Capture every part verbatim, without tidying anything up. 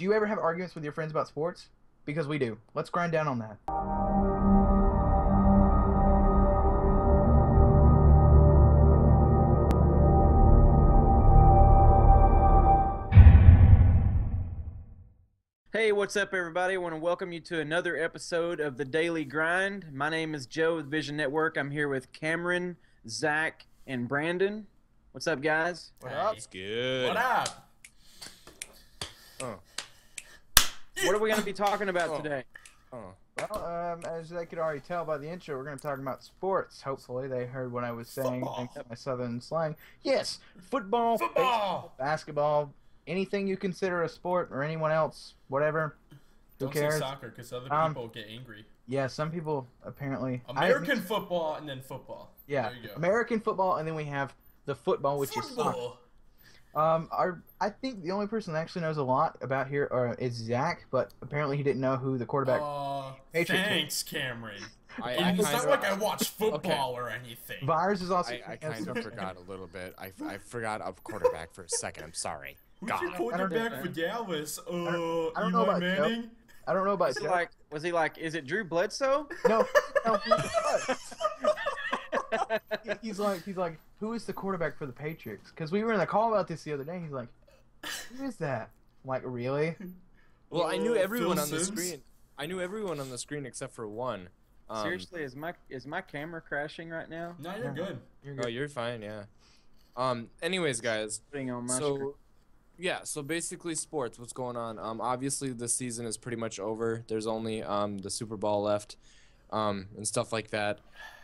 Do you ever have arguments with your friends about sports? Because we do. Let's grind down on that. Hey, what's up, everybody? I want to welcome you to another episode of The Daily Grind. My name is Joe with Vision Network. I'm here with Cameron, Zach, and Brandon. What's up, guys? What up? It's good. What up? Oh. What are we going to be talking about oh. today? Oh. Well, um, as they could already tell by the intro, we're going to be talking about sports. Hopefully they heard what I was saying. My southern slang. Yes, football, football. Baseball, basketball, anything you consider a sport or anyone else, whatever. Who Don't cares? Say soccer because other um, people get angry. Yeah, some people apparently. American I, football and then football. Yeah, there you go. American football and then we have the football, which football. is soccer. Um, our, I think the only person that actually knows a lot about here uh, is Zach, but apparently he didn't know who the quarterback uh, thanks, was. Cameron. I, I it's not of, like I watch football okay. or anything. Vires is also... I, I kind of forgot a little bit. I, I forgot a quarterback for a second. I'm sorry. Who's your quarterback for Dallas? Uh, I don't, I don't know about Manning? Joe. I don't know about Joe. Like, was he like, is it Drew Bledsoe? No. no he was. he's like, he's like, who is the quarterback for the Patriots? Because we were in the call about this the other day. He's like, who is that? I'm like, really? Well, I knew everyone on the screen. I knew everyone on the screen except for one. Um, Seriously, is my is my camera crashing right now? No, you're good. You're good. Oh, you're fine. Yeah. Um. Anyways, guys. So, yeah. So basically, sports. What's going on? Um. Obviously, the season is pretty much over. There's only um the Super Bowl left, um, and stuff like that.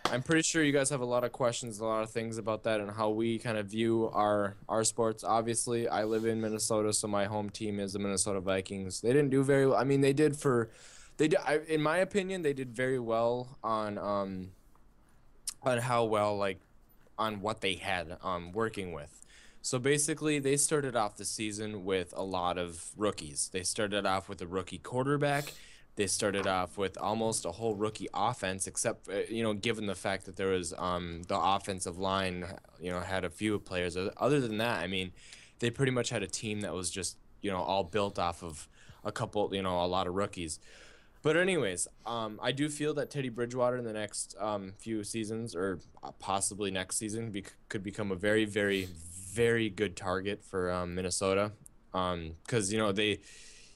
I'm pretty sure you guys have a lot of questions, a lot of things about that and how we kind of view our, our sports. Obviously, I live in Minnesota, so my home team is the Minnesota Vikings. They didn't do very well. I mean, they did for – they did, I, in my opinion, they did very well on um, on how well, like, on what they had um, working with. So basically, they started off the season with a lot of rookies. They started off with a rookie quarterback. They started off with almost a whole rookie offense, except, you know, given the fact that there was um, the offensive line, you know, had a few players. Other than that, I mean, they pretty much had a team that was just, you know, all built off of a couple, you know, a lot of rookies. But anyways, um, I do feel that Teddy Bridgewater in the next um, few seasons or possibly next season be could become a very, very, very good target for um, Minnesota because, um, you know, they –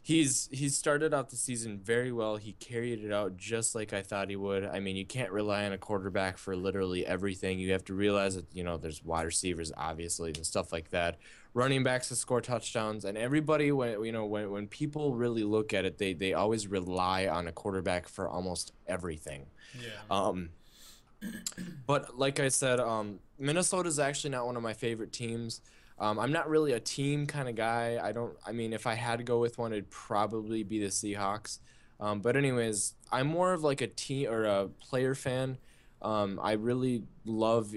He's he started out the season very well. He carried it out just like I thought he would. I mean, you can't rely on a quarterback for literally everything. You have to realize that, you know, there's wide receivers, obviously, and stuff like that. Running backs to score touchdowns. And everybody, when you know, when, when people really look at it, they, they always rely on a quarterback for almost everything. Yeah. Um, but like I said, um, Minnesota's actually not one of my favorite teams. Um, I'm not really a team kind of guy. I don't. I mean, if I had to go with one, it'd probably be the Seahawks. Um, but anyways, I'm more of like a team or a player fan. Um, I really love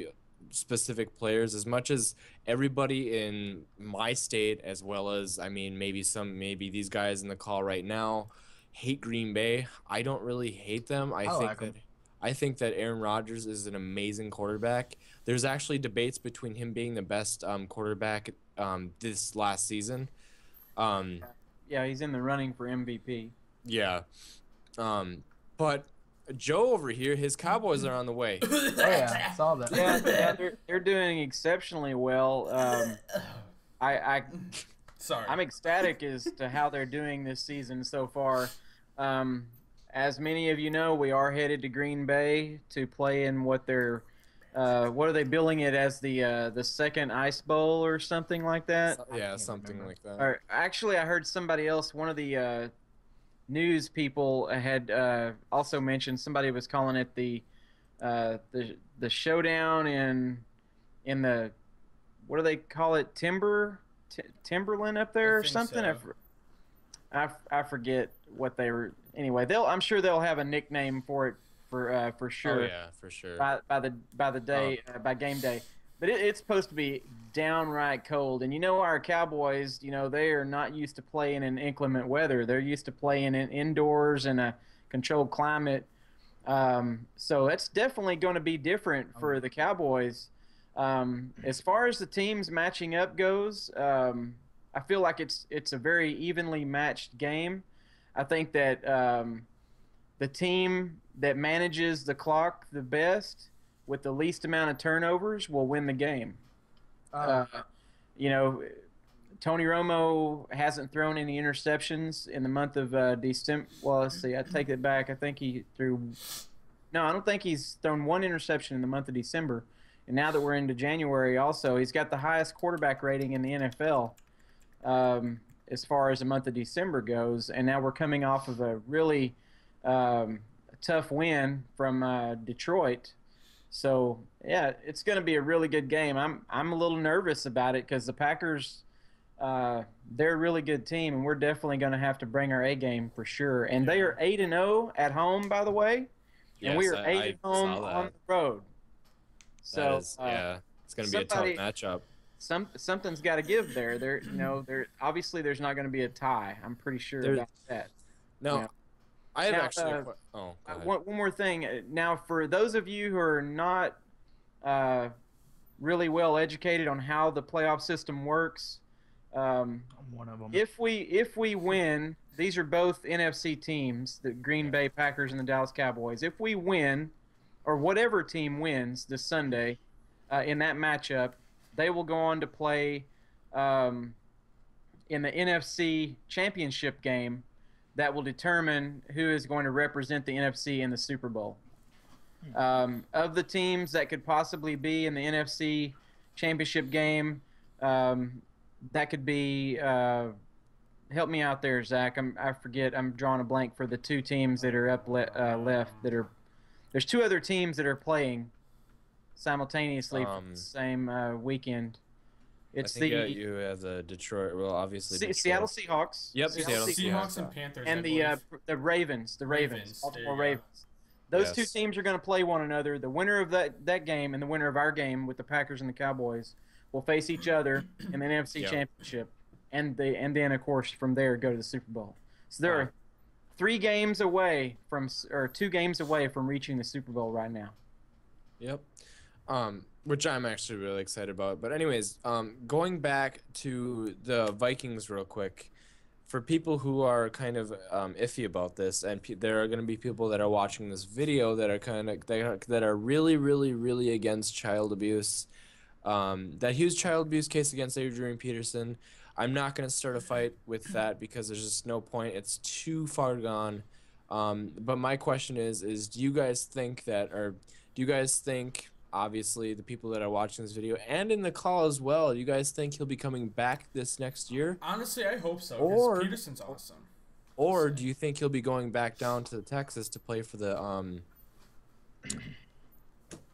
specific players as much as everybody in my state, as well as I mean, maybe some, maybe these guys in the call right now hate Green Bay. I don't really hate them. I, I think like that. Them. I think that Aaron Rodgers is an amazing quarterback. There's actually debates between him being the best um, quarterback um, this last season. Um, yeah, he's in the running for M V P. Yeah. Um, but Joe over here, his Cowboys are on the way. Oh, yeah, I saw that. Yeah, yeah they're, they're doing exceptionally well. Um, I, I, Sorry. I'm ecstatic as to how they're doing this season so far. Um As many of you know, we are headed to Green Bay to play in what they're, uh, what are they billing it as the uh, the second Ice Bowl or something like that? Yeah, something remember. like that. Or, actually, I heard somebody else, one of the uh, news people had uh, also mentioned somebody was calling it the uh, the the showdown in in the what do they call it Timber T Timberland up there I or something? So. I, I forget what they were. Anyway, they'll. I'm sure they'll have a nickname for it for uh, for sure. Oh, yeah, for sure. By by the by the day oh. uh, by game day, but it, it's supposed to be downright cold. And you know our Cowboys, you know they are not used to playing in inclement weather. They're used to playing in indoors in a controlled climate. Um, so that's definitely going to be different for the Cowboys. Um, as far as the teams matching up goes, um, I feel like it's it's a very evenly matched game. I think that um, the team that manages the clock the best with the least amount of turnovers will win the game. Uh, uh, you know, Tony Romo hasn't thrown any interceptions in the month of uh, December. Well, let's see. I take it back. I think he threw – no, I don't think he's thrown one interception in the month of December. And now that we're into January also, he's got the highest quarterback rating in the N F L um, as far as the month of December goes. And now we're coming off of a really um, tough win from uh, Detroit. So, yeah, it's going to be a really good game. I'm I'm a little nervous about it because the Packers, uh, they're a really good team, and we're definitely going to have to bring our A game for sure. And yeah. They are eight and oh at home, by the way, and yes, we are I, eight I at home on the road. So is, uh, yeah, it's going to be somebody, a tough matchup. Some something's got to give there. There, you know, there obviously there's not going to be a tie. I'm pretty sure there, about that. No. You know. I have now, actually. Uh, oh, go ahead. One, one more thing. Now, for those of you who are not uh, really well educated on how the playoff system works, um, I'm one of them. If we if we win, these are both N F C teams: the Green Bay Packers and the Dallas Cowboys. If we win, or whatever team wins this Sunday uh, in that matchup, they will go on to play um, in the N F C Championship game. That will determine who is going to represent the N F C in the Super Bowl. Um, of the teams that could possibly be in the N F C Championship game, um, that could be uh, – help me out there, Zach. I'm, I forget. I'm drawing a blank for the two teams that are up le uh, left. That are There's two other teams that are playing simultaneously um, for the same uh, weekend. It's I think the, you have the Detroit, well, obviously C Detroit. Seattle Seahawks. Yep, Seattle, Seattle Seahawks, Seahawks and Panthers. And the uh, the Ravens, the Ravens, Baltimore Ravens. Those yes. two teams are going to play one another. The winner of that, that game and the winner of our game with the Packers and the Cowboys will face each other in the N F C yep. Championship. And, the, and then, of course, from there, go to the Super Bowl. So there right. are three games away from, or two games away from reaching the Super Bowl right now. Yep. Um, which I'm actually really excited about. But anyways, um, going back to the Vikings real quick, for people who are kind of um, iffy about this, and pe there are going to be people that are watching this video that are kind of that are really, really, really against child abuse. Um, that huge child abuse case against Adrian Peterson, I'm not going to start a fight with that because there's just no point. It's too far gone. Um, but my question is: is do you guys think that, or do you guys think? Obviously, the people that are watching this video and in the call as well. You guys think he'll be coming back this next year? Honestly, I hope so. Or Peterson's awesome. Or do you think he'll be going back down to Texas to play for the um?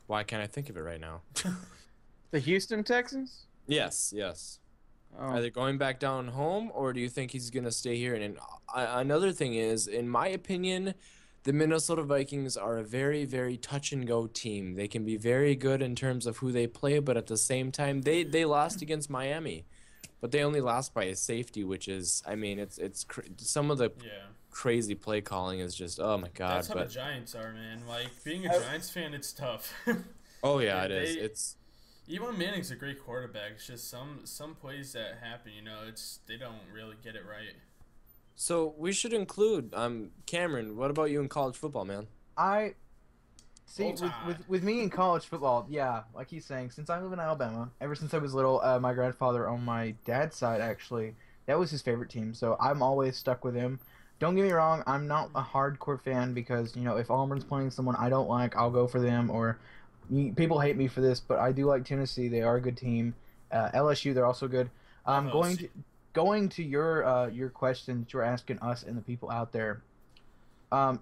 Why can't I think of it right now? The Houston Texans? Yes, yes. Oh. Either going back down home, or do you think he's gonna stay here? And, and uh, another thing is, in my opinion. The Minnesota Vikings are a very, very touch-and-go team. They can be very good in terms of who they play, but at the same time, they, they lost against Miami. But they only lost by a safety, which is, I mean, it's it's cr some of the yeah. crazy play calling is just, oh, my God. That's how but, the Giants are, man. Like, being a Giants fan, it's tough. oh, yeah, it is. They, it's Eli Manning's a great quarterback. It's just some, some plays that happen, you know, it's they don't really get it right. So we should include um Cameron. What about you in college football, man? I see with, with with me in college football, yeah, like he's saying. Since I live in Alabama, ever since I was little, uh, my grandfather on my dad's side actually that was his favorite team. So I'm always stuck with him. Don't get me wrong, I'm not a hardcore fan because you know if Auburn's playing someone I don't like, I'll go for them. Or people hate me for this, but I do like Tennessee. They are a good team. Uh, L S U, they're also good. I'm um, going to. Going to your uh, your question that you were asking us and the people out there, um,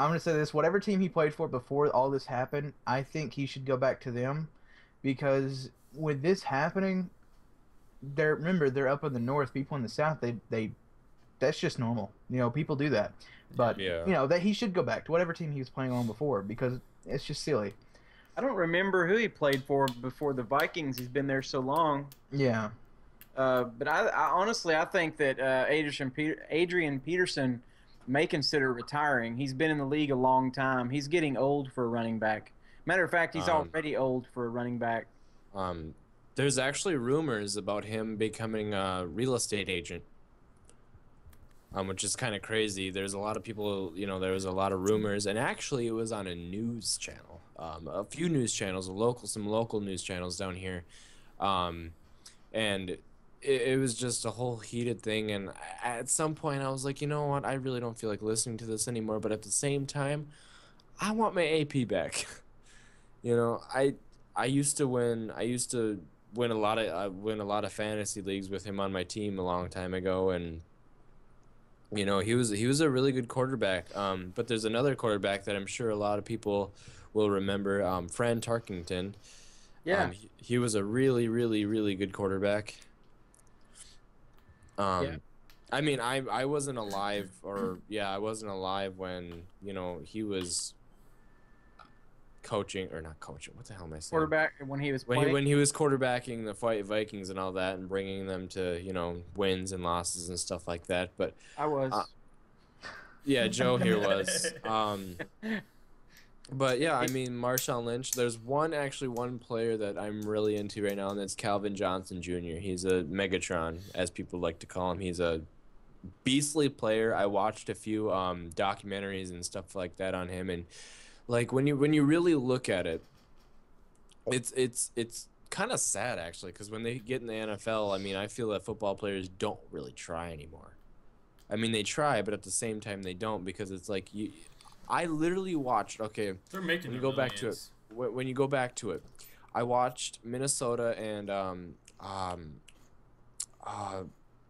I'm going to say this. Whatever team he played for before all this happened, I think he should go back to them because with this happening, they're remember, they're up in the north. People in the south, they, they that's just normal. You know, people do that. But, yeah. you know, that he should go back to whatever team he was playing on before because it's just silly. I don't remember who he played for before the Vikings. He's been there so long. Yeah. Uh, but I, I honestly, I think that uh, Adrian, Peter, Adrian Peterson may consider retiring. He's been in the league a long time. He's getting old for a running back. Matter of fact, he's um, already old for a running back. Um, There's actually rumors about him becoming a real estate agent, um, which is kind of crazy. There's a lot of people, you know, there was a lot of rumors, and actually it was on a news channel, um, a few news channels, a local, some local news channels down here, um, and it, it was just a whole heated thing. And at some point, I was like, you know what, I really don't feel like listening to this anymore. But at the same time, I want my A P back. You know, I I used to win. I used to win a lot of I win a lot of fantasy leagues with him on my team a long time ago, and you know, he was he was a really good quarterback. Um, but there's another quarterback that I'm sure a lot of people will remember, um, Fran Tarkenton. Yeah, um, he, he was a really, really, really good quarterback. Um, yeah. I mean, I I wasn't alive, or yeah, I wasn't alive when you know he was coaching or not coaching. What the hell am I saying? Quarterback when he was when he, when he was quarterbacking the fight Vikings and all that, and bringing them to you know wins and losses and stuff like that. But I was, uh, yeah, Joe here was. Um, but yeah, I mean Marshawn Lynch. There's one actually one player that I'm really into right now, and that's Calvin Johnson Junior He's a Megatron, as people like to call him. He's a beastly player. I watched a few um, documentaries and stuff like that on him, and like when you when you really look at it, it's it's it's kind of sad actually, because when they get in the N F L, I mean, I feel that football players don't really try anymore. I mean, they try, but at the same time they don't, because it's like you. I literally watched. Okay, they're making. When you go back to it, when you go back to it, I watched Minnesota and um um, uh,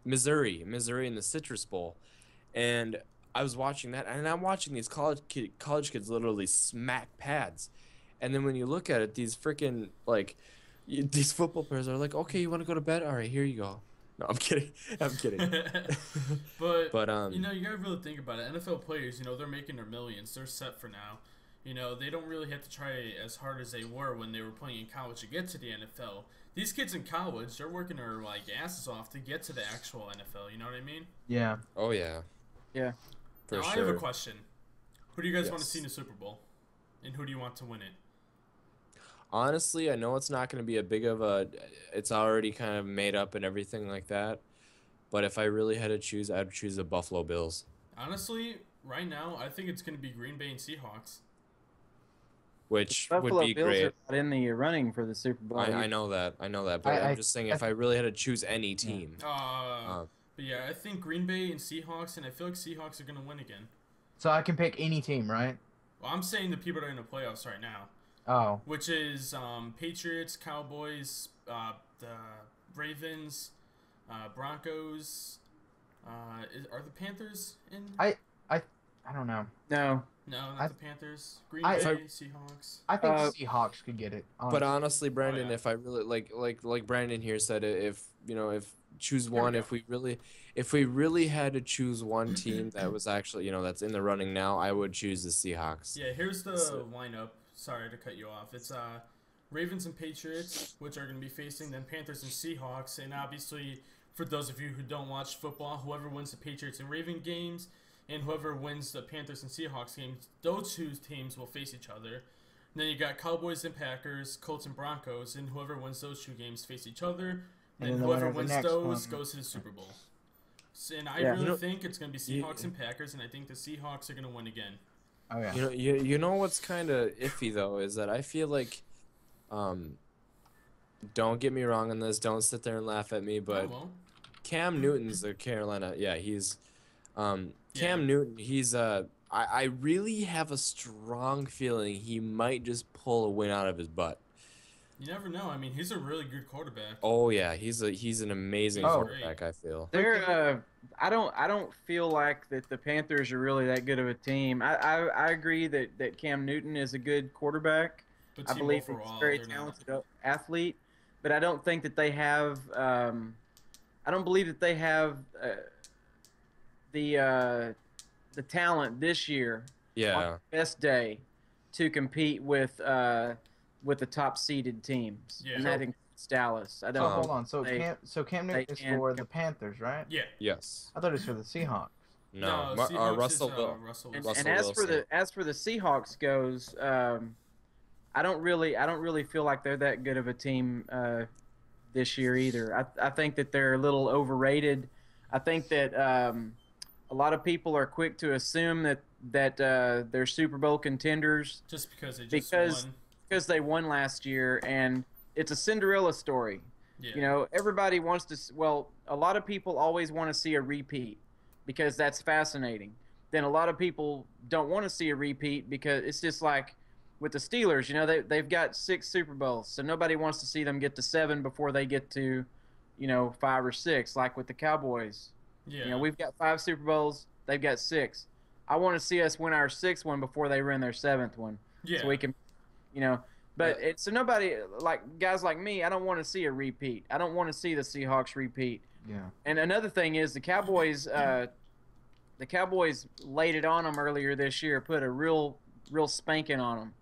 Missouri, Missouri in the Citrus Bowl, and I was watching that, and I'm watching these college kid, college kids literally smack pads, and then when you look at it, these freaking like, you, these football players are like, okay, you want to go to bed? All right, here you go. No, I'm kidding. I'm kidding. but but um, you know, you gotta really think about it. N F L players, you know, they're making their millions. They're set for now. You know, they don't really have to try as hard as they were when they were playing in college to get to the N F L. These kids in college, they're working their like asses off to get to the actual N F L. You know what I mean? Yeah. Oh yeah. Yeah. Now, sure. I have a question. Who do you guys yes. want to see in the Super Bowl? And who do you want to win it? Honestly, I know it's not going to be a big of a... It's already kind of made up and everything like that. But if I really had to choose, I'd choose the Buffalo Bills. Honestly, right now, I think it's going to be Green Bay and Seahawks. Which would be great. Buffalo Bills are not in the running for the Super Bowl. I, I know that. I know that. But I, I'm just saying, I, if I really had to choose any team... Uh, uh, But yeah, I think Green Bay and Seahawks, and I feel like Seahawks are going to win again. So I can pick any team, right? Well, I'm saying the people that are in the playoffs right now. Oh. Which is um, Patriots, Cowboys, uh, the Ravens, uh, Broncos. Uh, is, are the Panthers in? I I I don't know. No. No, not I, the Panthers. Green I, Bay, I, Seahawks. I think uh, Seahawks could get it. Honestly. But honestly, Brandon, oh, yeah. if I really like like like Brandon here said, if you know if. choose one if we really if we really had to choose one team that was actually you know that's in the running now, I would choose the Seahawks. Yeah, here's the so. lineup. Sorry to cut you off. It's uh Ravens and Patriots, which are going to be facing then Panthers and Seahawks, and obviously for those of you who don't watch football, whoever wins the Patriots and Raven games and whoever wins the Panthers and Seahawks games, those two teams will face each other. And then you got Cowboys and Packers, Colts and Broncos, and whoever wins those two games face each other. And, and whoever wins those one. goes to the Super Bowl. So, and I yeah. really you know, think it's going to be Seahawks yeah. and Packers, and I think the Seahawks are going to win again. Oh, yeah. You know, you, you know what's kind of iffy, though, is that I feel like, um, don't get me wrong on this, don't sit there and laugh at me, but Cam Newton's the Carolina, yeah, he's, um, Cam yeah. Newton, he's, uh, I, I really have a strong feeling he might just pull a win out of his butt. You never know. I mean, he's a really good quarterback. Oh yeah, he's a he's an amazing oh, quarterback. Great. I feel. They're. Uh, I don't. I don't feel like that the Panthers are really that good of a team. I I, I agree that that Cam Newton is a good quarterback. But I believe overall, he's a very talented not. athlete, but I don't think that they have. Um, I don't believe that they have uh, the uh, the talent this year. Yeah. On the best day, to compete with. Uh, with the top-seeded teams, yeah. and that includes Dallas. I don't. So hold on. So they, Cam, so Cam Newton is for the Panthers, right? Yeah. Yes. I thought it was for the Seahawks. No, no Seahawks uh, Russell, is, uh, Russell. And, Russell and as Wilson. for the as for the Seahawks goes, um, I don't really I don't really feel like they're that good of a team uh, this year either. I, I think that they're a little overrated. I think that um, a lot of people are quick to assume that that uh, they're Super Bowl contenders just because they just because, won. Because they won last year, and it's a Cinderella story. Yeah. You know, everybody wants to. Well, a lot of people always want to see a repeat because that's fascinating. Then a lot of people don't want to see a repeat because it's just like with the Steelers. You know, they they've got six Super Bowls, so nobody wants to see them get to seven before they get to, you know, five or six. Like with the Cowboys. Yeah. You know, we've got five Super Bowls. They've got six. I want to see us win our sixth one before they win their seventh one. Yeah. So we can, you know. But yeah. it's so nobody, like guys like me, I don't want to see a repeat. I don't want to see the Seahawks repeat. Yeah. And another thing is the Cowboys, uh, the Cowboys laid it on them earlier this year, put a real, real spanking on them,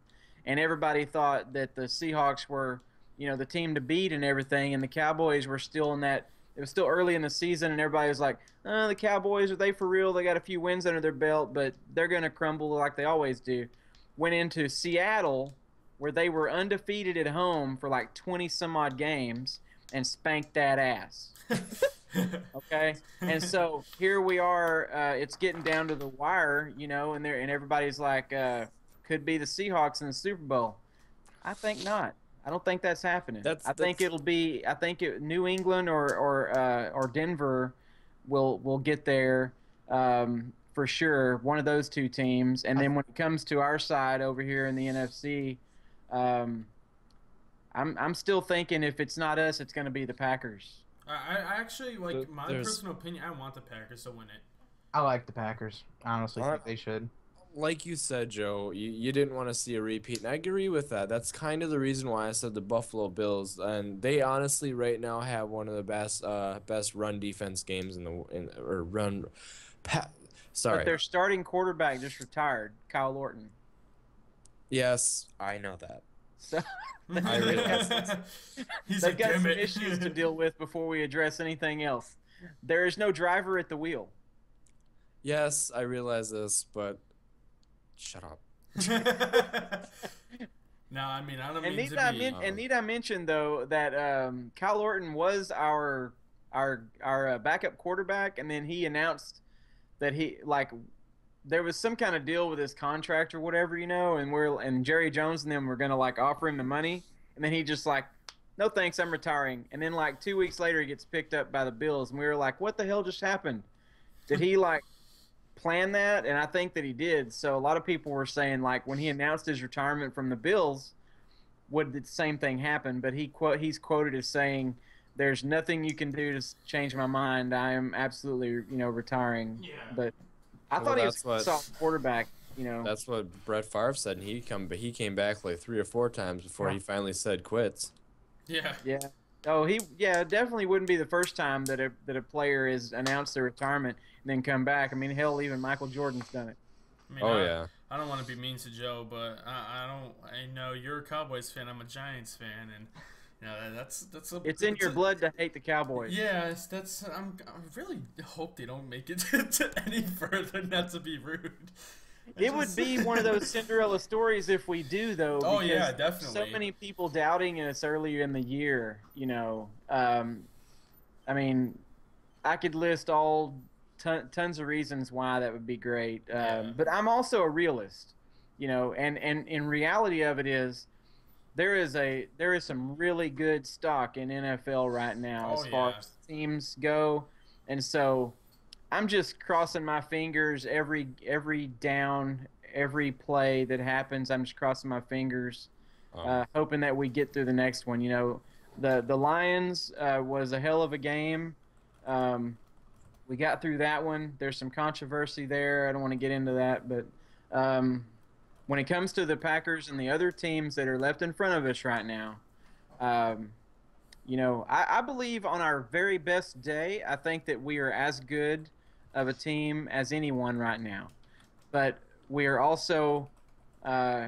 and everybody thought that the Seahawks were, you know, the team to beat and everything, and the Cowboys were still in that. It was still early in the season, and everybody was like, "Oh, the Cowboys, are they for real? They got a few wins under their belt, but they're going to crumble like they always do." Went into Seattle, where they were undefeated at home for like twenty some odd games and spanked that ass. Okay? And so here we are, uh, it's getting down to the wire, you know, and there and everybody's like, uh, could be the Seahawks in the Super Bowl. I think not. I don't think that's happening. That's, I that's... think it'll be I think it, New England or or uh, or Denver will will get there. Um For sure, one of those two teams, and then when it comes to our side over here in the N F C, um, I'm I'm still thinking if it's not us, it's going to be the Packers. I, I actually like my There's, personal opinion. I want the Packers to win it. I like the Packers. I honestly think they should. Like you said, Joe, you, you didn't want to see a repeat, and I agree with that. That's kind of the reason why I said the Buffalo Bills, and they honestly right now have one of the best uh, best run defense games in the in or run. Pa Sorry. But their starting quarterback just retired, Kyle Orton. Yes, I know that. So I realize that. They've like, got some it. issues to deal with before we address anything else. There is no driver at the wheel. Yes, I realize this, but shut up. No, I mean, I don't and mean to I be... Men um, and need I mention, though, that um, Kyle Orton was our, our, our uh, backup quarterback, and then he announced... That he like, there was some kind of deal with his contract or whatever, you know, and we're and Jerry Jones and them were gonna like offer him the money, and then he just like, no thanks, I'm retiring. And then like two weeks later, he gets picked up by the Bills, and we were like, what the hell just happened? Did he like plan that? And I think that he did. So a lot of people were saying like when he announced his retirement from the Bills, would the same thing happen? But he quote he's quoted as saying, "There's nothing you can do to change my mind. I am absolutely, you know, retiring." Yeah. But I well, thought he was a solid quarterback, you know. That's what Brett Favre said, and he come, but he came back like three or four times before yeah. he finally said quits. Yeah. Yeah. Oh, he yeah, it definitely wouldn't be the first time that a that a player is announced their retirement and then come back. I mean, hell, even Michael Jordan's done it. I mean, oh I, yeah. I don't want to be mean to Joe, but I, I don't. I know you're a Cowboys fan. I'm a Giants fan, and. No, that's that's a, it's in your a, blood to hate the Cowboys. Yes, that's. I'm. I really hope they don't make it to any further. Not to be rude. I it just, would be one of those Cinderella stories if we do, though. Oh yeah, definitely. So many people doubting us earlier in the year. You know, um, I mean, I could list all ton, tons of reasons why that would be great. Um, yeah. But I'm also a realist. You know, and and in reality of it is. There is a there is some really good stock in N F L right now oh, as far yeah. as teams go, and so I'm just crossing my fingers every every down every play that happens. I'm just crossing my fingers, oh. uh, hoping that we get through the next one. You know, the the Lions uh, was a hell of a game. Um, we got through that one. There's some controversy there. I don't want to get into that, but. Um, When it comes to the Packers and the other teams that are left in front of us right now, um, you know, I, I believe on our very best day, I think that we are as good of a team as anyone right now. But we are also uh,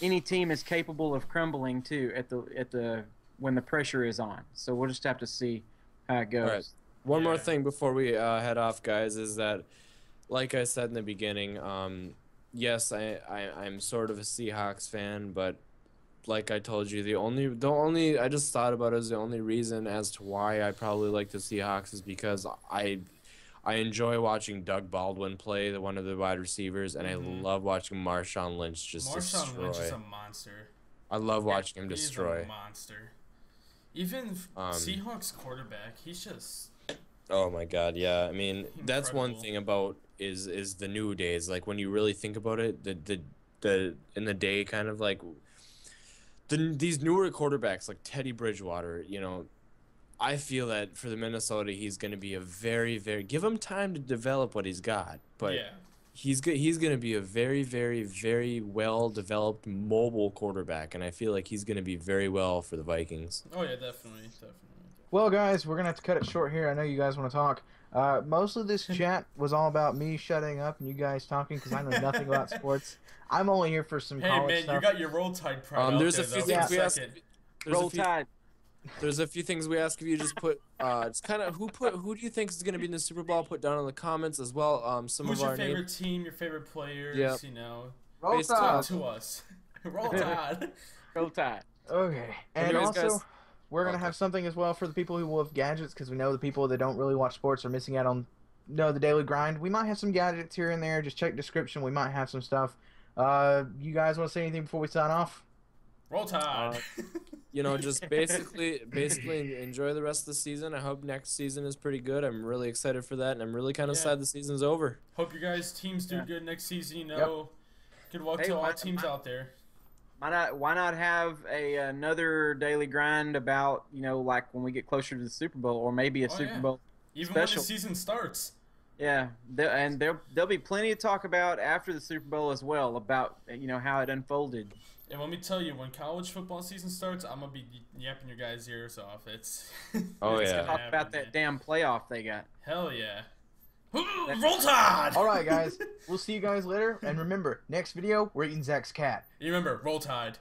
any team is capable of crumbling too at the at the when the pressure is on. So we'll just have to see how it goes. All right. One yeah. more thing before we uh, head off, guys, is that, like I said in the beginning. Um, Yes, I, I, I'm sort of a Seahawks fan, but like I told you, the only the only I just thought about it is the only reason as to why I probably like the Seahawks is because I I enjoy watching Doug Baldwin play, the one of the wide receivers, and mm-hmm. I love watching Marshawn Lynch just Marshawn destroy. Marshawn Lynch is a monster. I love watching yeah, him destroy. He's a monster. Even um, Seahawks quarterback, he's just. Oh my God! Yeah, I mean incredible. That's one thing about is is the new days. Like when you really think about it, the the the in the day kind of like. The, these newer quarterbacks like Teddy Bridgewater, you know, I feel that for the Minnesota, he's going to be a very, very give him time to develop what he's got, but yeah. he's go, he's going to be a very, very, very well developed mobile quarterback, and I feel like he's going to be very well for the Vikings. Oh yeah, definitely, definitely. Well, guys, we're going to have to cut it short here. I know you guys want to talk. Uh, mostly this chat was all about me shutting up and you guys talking because I know nothing about sports. I'm only here for some hey, college man, stuff. Hey, man, you got your Roll Tide pride um, There's there, a few though. things yeah. we ask. Roll few, Tide. There's a few things we ask if you just put uh, – it's kind of who put who do you think is going to be in the Super Bowl? Put down in the comments as well. Um, some Who's of your our favorite names. team, your favorite players, yep. you know. Roll Tide. to us. Roll Tide. Roll Tide. Okay. And Anyways, also guys, – we're going to have something as well for the people who love gadgets because we know the people that don't really watch sports are missing out on you know, the daily grind. We might have some gadgets here and there. Just check description. We might have some stuff. Uh, you guys want to say anything before we sign off? Roll Tide. Uh, you know, just basically basically enjoy the rest of the season. I hope next season is pretty good. I'm really excited for that, and I'm really kind of yeah. sad the season's over. Hope you guys' teams do yeah. good next season. You know, yep. good luck hey, to all teams out there. Why not, why not have a, another daily grind about, you know, like when we get closer to the Super Bowl or maybe a oh, Super yeah. Bowl Even special. When the season starts. Yeah, the, and there, there'll be plenty to talk about after the Super Bowl as well about, you know, how it unfolded. And let me tell you, when college football season starts, I'm going to be yapping your guys' ears off. It's, oh, it's yeah. Talk happen, about that man. damn playoff they got. Hell yeah. Roll Tide! Alright guys, we'll see you guys later, and remember, next video, we're eating Zach's cat. You remember, Roll Tide.